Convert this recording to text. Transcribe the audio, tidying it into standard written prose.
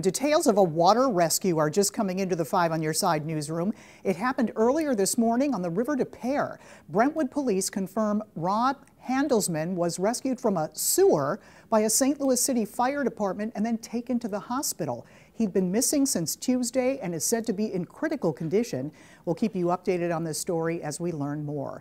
Details of a water rescue are just coming into the 5 on Your Side newsroom. It happened earlier this morning on the River Des Peres. Brentwood police confirm Rob Handelsman was rescued from a sewer by a St. Louis City Fire Department and then taken to the hospital. He'd been missing since Tuesday and is said to be in critical condition. We'll keep you updated on this story as we learn more.